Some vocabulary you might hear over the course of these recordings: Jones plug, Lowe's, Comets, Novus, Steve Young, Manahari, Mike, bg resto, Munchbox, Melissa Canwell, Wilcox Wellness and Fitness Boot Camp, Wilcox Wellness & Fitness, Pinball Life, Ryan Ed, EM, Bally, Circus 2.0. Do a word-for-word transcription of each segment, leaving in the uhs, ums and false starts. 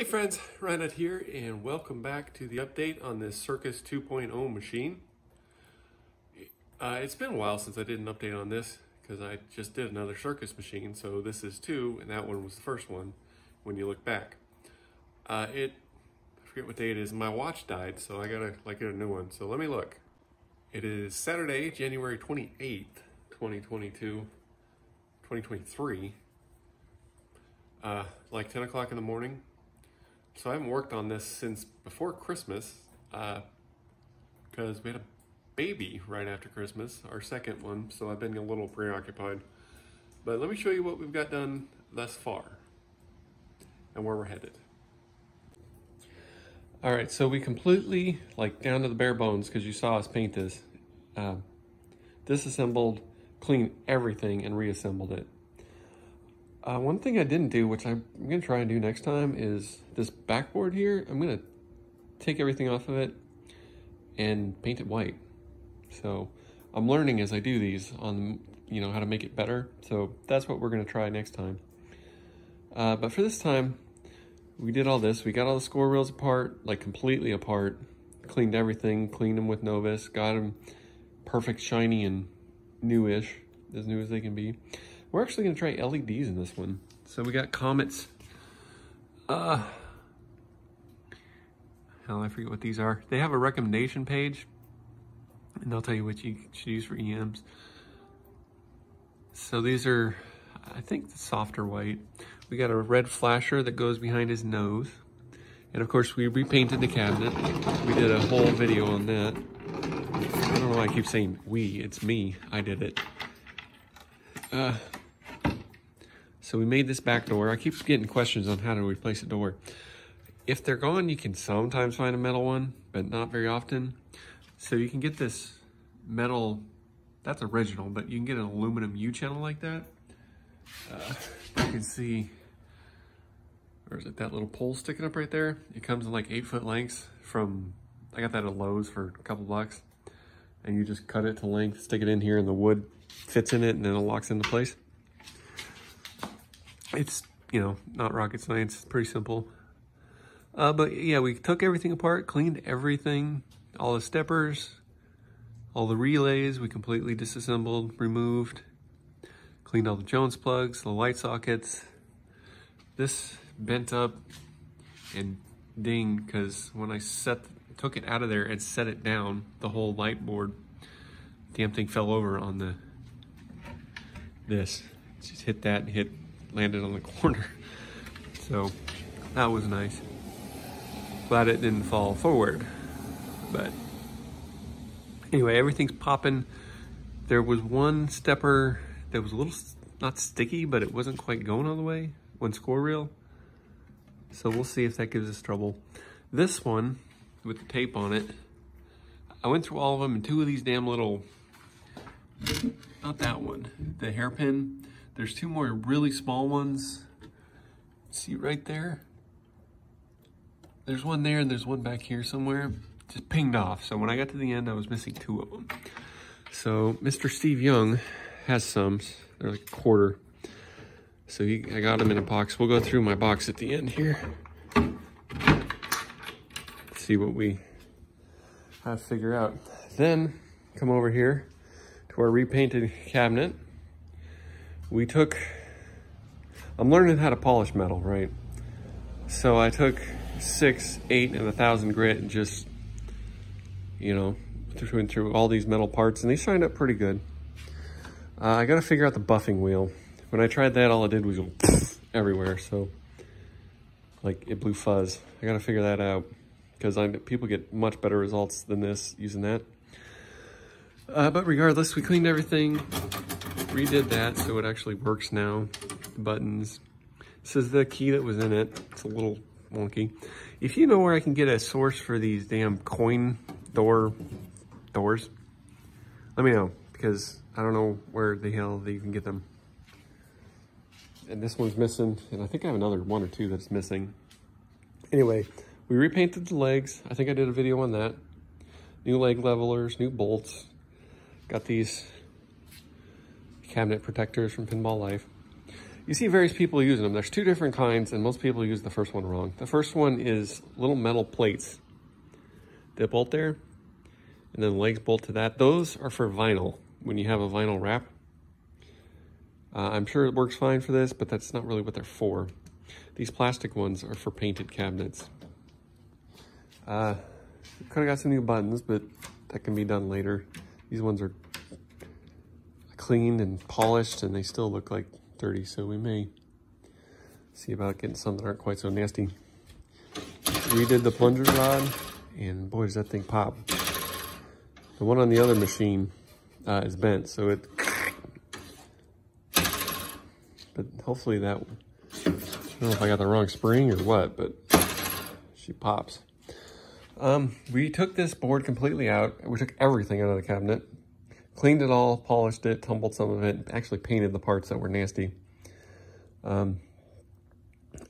Hey friends, Ryan Ed here, and welcome back to the update on this Circus two point oh machine. Uh, it's been a while since I did an update on this because I just did another Circus machine, so this is two, and that one was the first one when you look back. Uh, it, I forget what day it is. My watch died, so I gotta like get a new one, so let me look. It is Saturday, January twenty-eighth, twenty twenty-two, twenty twenty-three, uh, like ten o'clock in the morning. So I haven't worked on this since before Christmas uh, because we had a baby right after Christmas, our second one, so I've been a little preoccupied. But let me show you what we've got done thus far and where we're headed. All right, so we completely, like down to the bare bones, because you saw us paint this, uh, disassembled, cleaned everything, and reassembled it. Uh, one thing I didn't do, which I'm going to try and do next time, is this backboard here. I'm going to take everything off of it and paint it white. So I'm learning as I do these on, you know, how to make it better. So that's what we're going to try next time. Uh, but for this time, we did all this. We got all the score reels apart, like completely apart, cleaned everything, cleaned them with Novus, got them perfect, shiny, and newish, as new as they can be. We're actually going to try L E Ds in this one. So we got Comets. Uh, hell, I forget what these are. They have a recommendation page, and they'll tell you what you should use for E Ms. So these are, I think, the softer white. We got a red flasher that goes behind his nose. And, of course, we repainted the cabinet. We did a whole video on that. I don't know why I keep saying we. It's me. I did it. Uh... So we made this back door. I keep getting questions on how to replace a door. If they're gone, you can sometimes find a metal one, but not very often. So you can get this metal, that's original, but you can get an aluminum U-channel like that. Uh, you can see, or is it that little pole sticking up right there? It comes in like eight foot lengths from, I got that at Lowe's for a couple bucks. And you just cut it to length, stick it in here, and the wood fits in it, and then it locks into place. It's, you know, not rocket science. It's pretty simple. Uh, but yeah, we took everything apart, cleaned everything, all the steppers, all the relays we completely disassembled, removed, cleaned all the Jones plugs, the light sockets. This bent up and dinged because when I set, took it out of there and set it down, the whole light board, damn thing fell over on the, this. Just hit that and hit landed on the corner, so that was nice. Glad it didn't fall forward, but anyway, everything's popping. There was one stepper that was a little, not sticky, but it wasn't quite going all the way, one score reel, so we'll see if that gives us trouble. This one, with the tape on it, I went through all of them, and two of these damn little, not that one, the hairpin. There's two more really small ones. See right there? There's one there and there's one back here somewhere. Just pinged off. So when I got to the end, I was missing two of them. So Mister Steve Young has some. They're like a quarter. So he, I got them in a box. We'll go through my box at the end here. Let's see what we have to figure out. Then come over here to our repainted cabinet. We took, I'm learning how to polish metal, right? So I took six, eight, and a thousand grit and just, you know, through, through all these metal parts, and they shined up pretty good. Uh, I gotta figure out the buffing wheel. When I tried that, all it did was go everywhere, so like it blew fuzz. I gotta figure that out because I'm, people get much better results than this using that. Uh, but regardless, we cleaned everything. Redid that so it actually works now. The buttons. This is the key that was in it. It's a little wonky. If you know where I can get a source for these damn coin door doors, let me know, because I don't know where the hell that you can get them. And this one's missing, and I think I have another one or two that's missing. Anyway, we repainted the legs. I think I did a video on that. New leg levelers, new bolts. Got these cabinet protectors from Pinball Life. You see various people using them. There's two different kinds, and most people use the first one wrong. The first one is little metal plates that bolt there, and then legs bolt to that. Those are for vinyl, when you have a vinyl wrap. Uh, I'm sure it works fine for this, but that's not really what they're for. These plastic ones are for painted cabinets. Uh, could have got some new buttons, but that can be done later. These ones are cleaned and polished, and they still look like dirty, so we may see about getting some that aren't quite so nasty. We did the plunger rod, and boy, does that thing pop. The one on the other machine uh, is bent, so it... But hopefully that... I don't know if I got the wrong spring or what, but she pops. Um, we took this board completely out. We took everything out of the cabinet, cleaned it all, polished it, tumbled some of it, and actually painted the parts that were nasty. Um,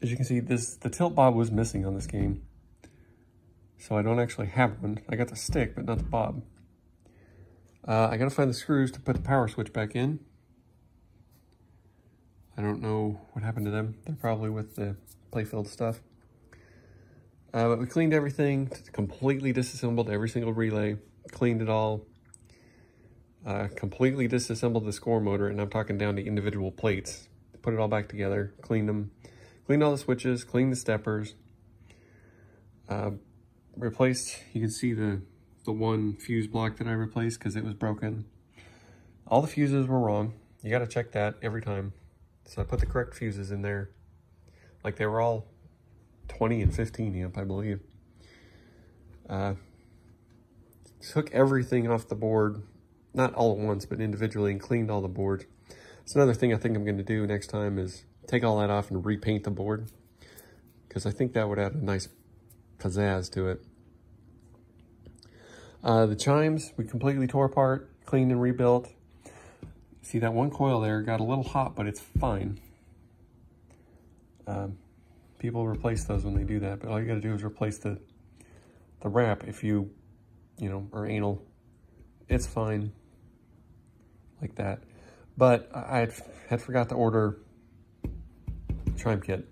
as you can see, this the tilt bob was missing on this game, so I don't actually have one. I got the stick, but not the bob. Uh, I gotta find the screws to put the power switch back in. I don't know what happened to them. They're probably with the playfield stuff. Uh, but we cleaned everything, completely disassembled every single relay, cleaned it all, uh, completely disassembled the score motor, and I'm talking down to individual plates. Put it all back together, cleaned them, cleaned all the switches, cleaned the steppers, uh, replaced, you can see the, the one fuse block that I replaced because it was broken. All the fuses were wrong. You gotta check that every time. So I put the correct fuses in there. Like they were all twenty and fifteen amp, I believe. Uh, took everything off the board, not all at once, but individually, and cleaned all the boards. That's another thing I think I'm going to do next time is take all that off and repaint the board, because I think that would add a nice pizzazz to it. Uh, the chimes, we completely tore apart, cleaned and rebuilt. See, that one coil there got a little hot, but it's fine. Um, People replace those when they do that, but all you gotta do is replace the the wrap if you, you know, are anal. It's fine like that. But I had, had forgot to order a chime kit.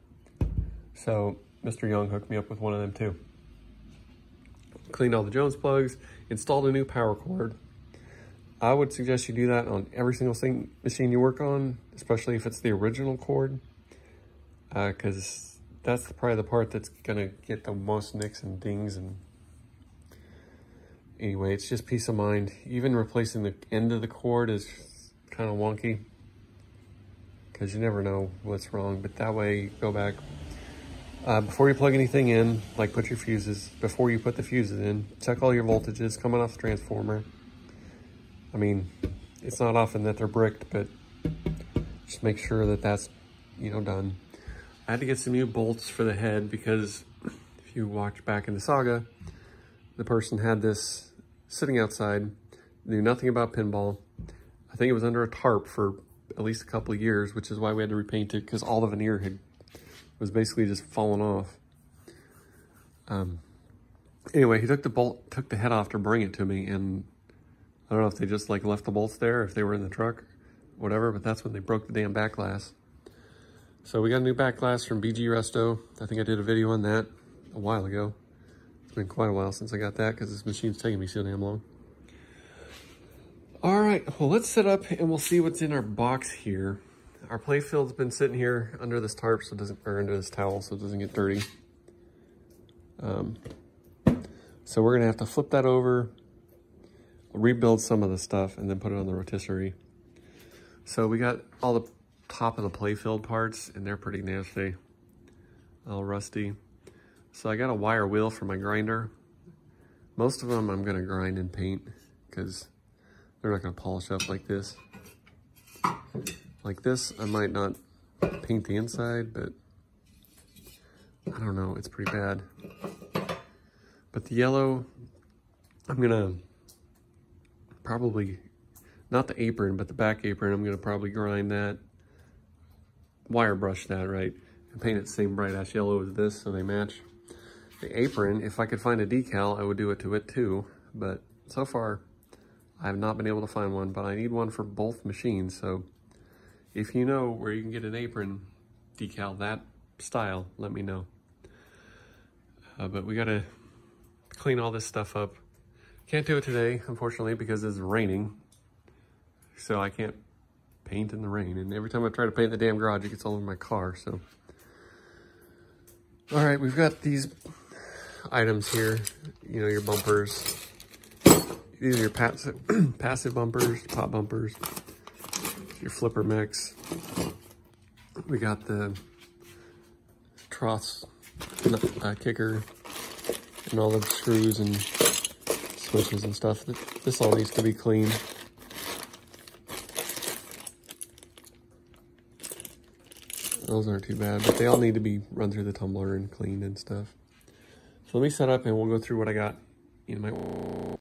So Mister Young hooked me up with one of them too. Cleaned all the Jones plugs, installed a new power cord. I would suggest you do that on every single thing, machine you work on, especially if it's the original cord, uh, 'cause that's probably the part that's gonna get the most nicks and dings. And anyway, it's just peace of mind. Even replacing the end of the cord is kind of wonky because you never know what's wrong, but that way you go back. Uh, before you plug anything in, like put your fuses, before you put the fuses in, check all your voltages coming off the transformer. I mean, it's not often that they're bricked, but just make sure that that's, you know, done. I had to get some new bolts for the head because if you watch back in the saga, the person had this sitting outside, knew nothing about pinball. I think it was under a tarp for at least a couple of years, which is why we had to repaint it because all the veneer had was basically just falling off. Um, anyway, he took the bolt, took the head off to bring it to me, and I don't know if they just like left the bolts there, if they were in the truck, whatever, but that's when they broke the damn back glass. So we got a new back glass from B G Resto. I think I did a video on that a while ago. It's been quite a while since I got that because this machine's taking me so damn long. All right, well, let's set up and we'll see what's in our box here. Our playfield's been sitting here under this tarp, so it doesn't, or under this towel, so it doesn't get dirty. Um, so we're gonna have to flip that over, rebuild some of the stuff, and then put it on the rotisserie. So we got all the top of the playfield parts, and they're pretty nasty, all rusty. So I got a wire wheel for my grinder. Most of them I'm gonna grind and paint because they're not gonna polish up like this. Like this, I might not paint the inside, but I don't know, it's pretty bad. But the yellow, I'm gonna probably, not the apron, but the back apron, I'm gonna probably grind that, wire brush that, right, and paint it the same bright ash yellow as this so they match. The apron, if I could find a decal, I would do it to it too, but so far I have not been able to find one, but I need one for both machines, so If you know where you can get an apron decal that style, let me know. Uh, but we gotta clean all this stuff up. Can't do it today, unfortunately, because it's raining. So I can't paint in the rain. And every time I try to paint the damn garage, it gets all over my car, so. All right, we've got these items here. You know, your bumpers. These are your pass passive bumpers, pop bumpers, your flipper mechs. We got the troughs uh, kicker and all the screws and switches and stuff. This all needs to be cleaned. Those aren't too bad, but they all need to be run through the tumbler and cleaned and stuff. So let me set up and we'll go through what I got in my... All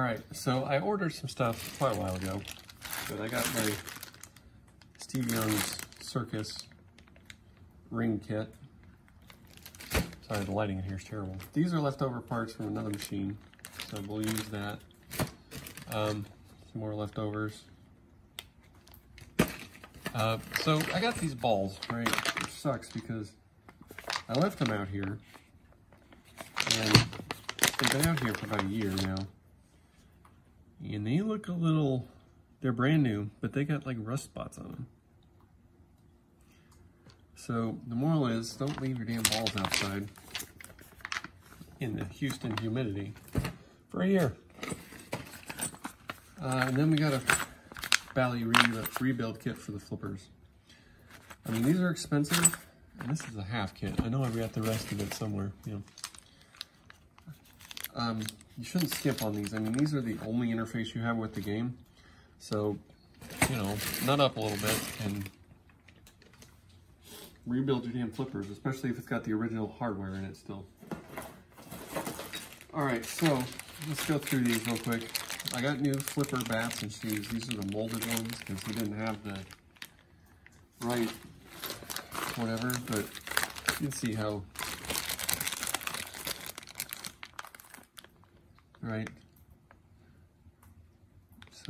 right, so I ordered some stuff quite a while ago, but I got my Steve Young's Circus ring kit. Sorry, the lighting in here is terrible. These are leftover parts from another machine, so we'll use that. Um, some more leftovers. Uh, so I got these balls, right? Which sucks because I left them out here, and they've been out here for about a year now. And they look a little, they're brand new, but they got like rust spots on them. So the moral is, don't leave your damn balls outside in the Houston humidity for a year. Uh, and then we got a Bally re rebuild kit for the flippers. I mean, these are expensive, and this is a half kit. I know I've got the rest of it somewhere, you know. Um, you shouldn't skip on these. I mean, these are the only interface you have with the game. So, you know, nut up a little bit and rebuild your damn flippers, especially if it's got the original hardware in it still. All right, so let's go through these real quick. I got new flipper bats and shoes. These are the molded ones because he didn't have the right whatever, but you can see how, right?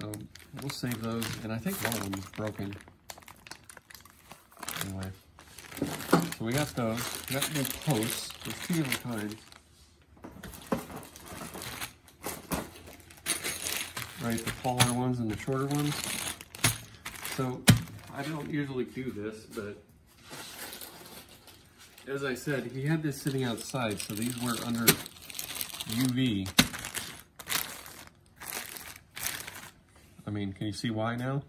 So we'll save those, and I think one of them is broken. Anyway, so we got those. We got new posts. There's two different kinds. Right, the taller ones and the shorter ones. So I don't usually do this, but as I said, he had this sitting outside, so these were under U V. I mean, can you see why now?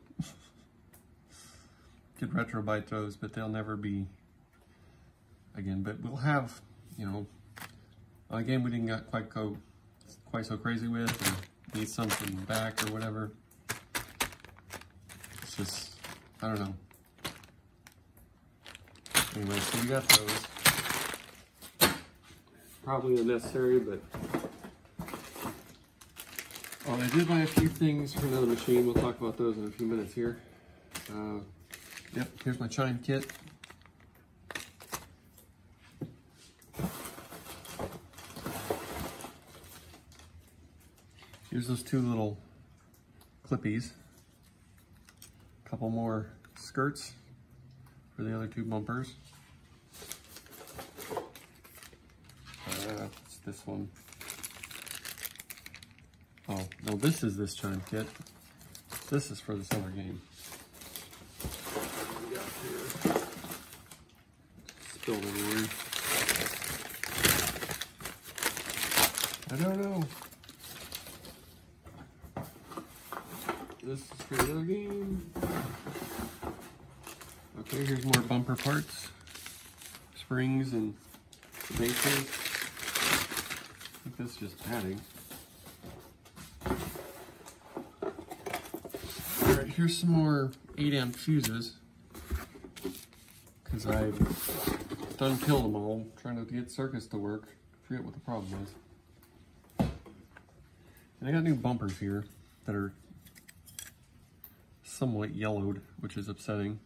Could retrobite those, but they'll never be again. But we'll have, you know, a game we didn't got quite go quite so crazy with. Or, need something back or whatever. It's just, I don't know. Anyway, so we got those. Probably unnecessary, but... Oh, I did buy a few things for another machine. We'll talk about those in a few minutes here. Uh, yep, here's my chime kit. Here's those two little clippies. A couple more skirts for the other two bumpers. Uh, it's this one. Oh, no, this is this chime kit. This is for this other game. What do we got here? Spilled everywhere. I don't know. This is for the other game. Okay, here's more bumper parts. Springs and bases. I think that's just padding. Alright, here's some more eight amp fuses. Because I done killed them all, trying to get Circus to work. I forget what the problem was. And I got new bumpers here that are somewhat yellowed, which is upsetting.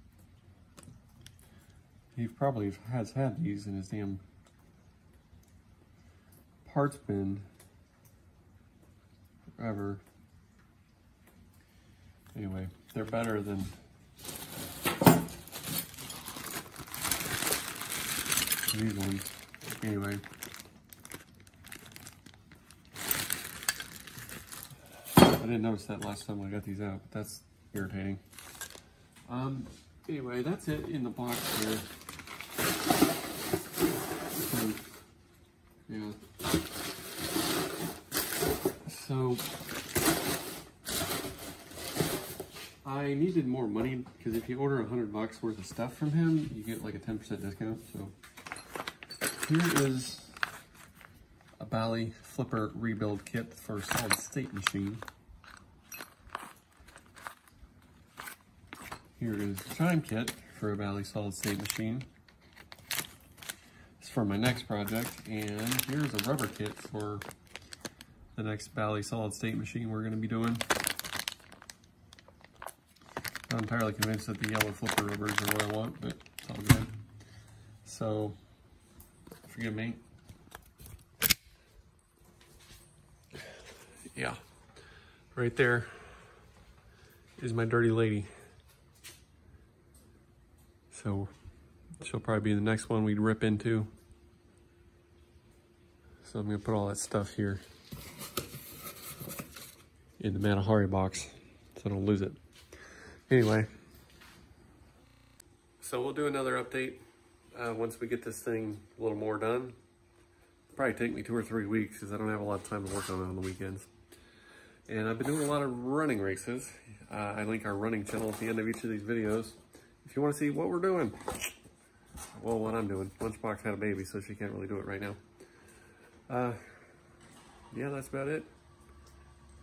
He probably has had these in his damn parts bin forever. Anyway, they're better than these ones. Anyway. I didn't notice that last time I got these out, but that's irritating. Um, anyway, that's it in the box here. So, yeah. So, I needed more money because if you order a hundred bucks worth of stuff from him, you get like a ten percent discount. So, here is a Bally flipper rebuild kit for a solid state machine. Here is the chime kit for a Bally solid state machine. It's for my next project. And here's a rubber kit for the next Bally solid state machine we're gonna be doing. Not entirely convinced that the yellow flipper rubbers are what I want, but it's all good. So, forgive me. Yeah, right there is my dirty lady. So she'll probably be the next one we'd rip into. So I'm gonna put all that stuff here in the Manahari box so I don't lose it. Anyway, so we'll do another update uh, once we get this thing a little more done. It'll probably take me two or three weeks because I don't have a lot of time to work on it on the weekends. And I've been doing a lot of running races. Uh, I link our running channel at the end of each of these videos. If you want to see what we're doing, well, what I'm doing. Munchbox had a baby, so she can't really do it right now. Uh, yeah, that's about it.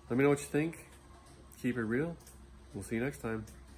Let me know what you think. Keep it real. We'll see you next time.